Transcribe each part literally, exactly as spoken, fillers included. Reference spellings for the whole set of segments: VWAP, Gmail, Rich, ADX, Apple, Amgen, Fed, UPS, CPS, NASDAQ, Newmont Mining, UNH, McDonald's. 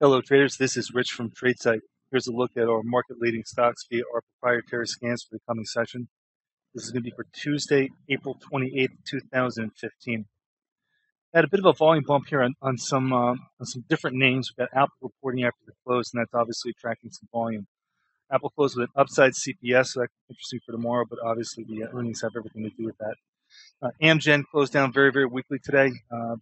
Hello traders, this is Rich from TradeSight. Here's a look at our market-leading stocks via our proprietary scans for the coming session. This is going to be for Tuesday, April twenty-eighth, two thousand fifteen. Had a bit of a volume bump here on, on, some, uh, on some different names. We've got Apple reporting after the close, and that's obviously attracting some volume. Apple closed with an upside C P S, so that's interesting for tomorrow, but obviously the earnings have everything to do with that. Uh, Amgen closed down very, very weakly today. Uh,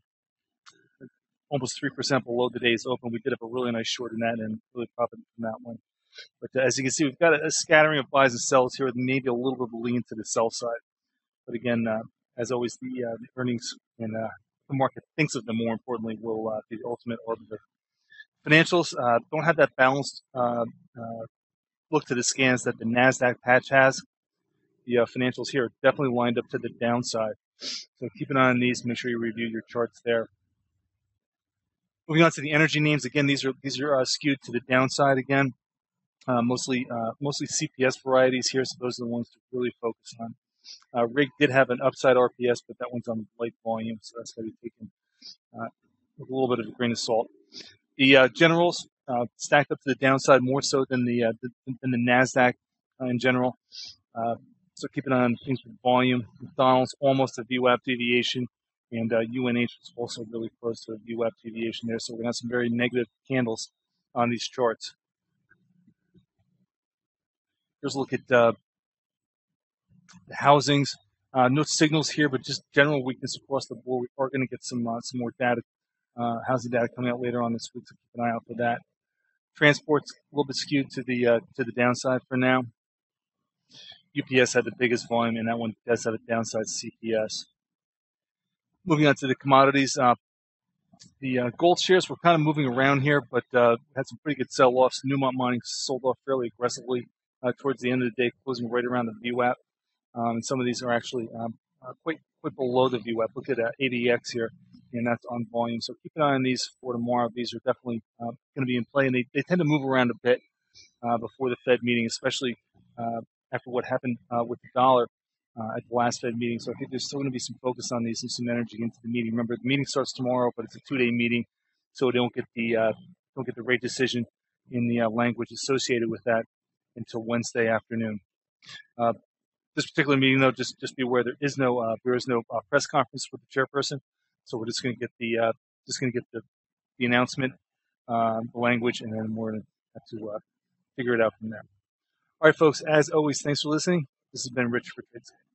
almost three percent below today's open. We did have a really nice short in that and really profited from that one. But uh, as you can see, we've got a, a scattering of buys and sells here with maybe a little bit of a lean to the sell side. But again, uh, as always, the, uh, the earnings and uh, the market thinks of them, more importantly, will uh, be the ultimate arbiter. Financials uh, don't have that balanced uh, uh, look to the scans that the NASDAQ patch has. The uh, financials here are definitely lined up to the downside. So keep an eye on these. Make sure you review your charts there. Moving on to the energy names, again, these are these are uh, skewed to the downside again, uh, mostly uh, mostly C P S varieties here, so those are the ones to really focus on. Uh, Rig did have an upside R P S, but that one's on light volume, so that's got to be taken uh, with a little bit of a grain of salt. The uh, generals uh, stacked up to the downside more so than the uh, than the NASDAQ uh, in general, uh, so keep an eye on things with volume. McDonald's almost a V WAP deviation. And uh, U N H was also really close to the V WAP deviation there. So we're going to have some very negative candles on these charts. Here's a look at uh, the housings. Uh, no signals here, but just general weakness across the board. We are going to get some uh, some more data, uh, housing data coming out later on this week, so keep an eye out for that. Transport's a little bit skewed to the, uh, to the downside for now. U P S had the biggest volume, and that one does have a downside C P S. Moving on to the commodities, uh, the uh, gold shares were kind of moving around here, but uh, had some pretty good sell-offs. Newmont Mining sold off fairly aggressively uh, towards the end of the day, closing right around the V WAP. Um, and some of these are actually um, uh, quite, quite below the V WAP. Look at uh, A D X here, and that's on volume. So keep an eye on these for tomorrow. These are definitely uh, going to be in play, and they, they tend to move around a bit uh, before the Fed meeting, especially uh, after what happened uh, with the dollar. Uh, at the last Fed meeting. So I think there's still going to be some focus on these and some energy into the meeting. Remember, the meeting starts tomorrow, but it's a two-day meeting, so they don't get the uh, don't get the rate decision in the uh, language associated with that until Wednesday afternoon. Uh, this particular meeting, though, just just be aware there is no uh, there is no uh, press conference with the chairperson, so we're just going to get the uh, just going to get the the announcement, uh, the language, and then we're going to have to uh, figure it out from there. All right, folks. As always, thanks for listening. This has been Rich for TradeSight.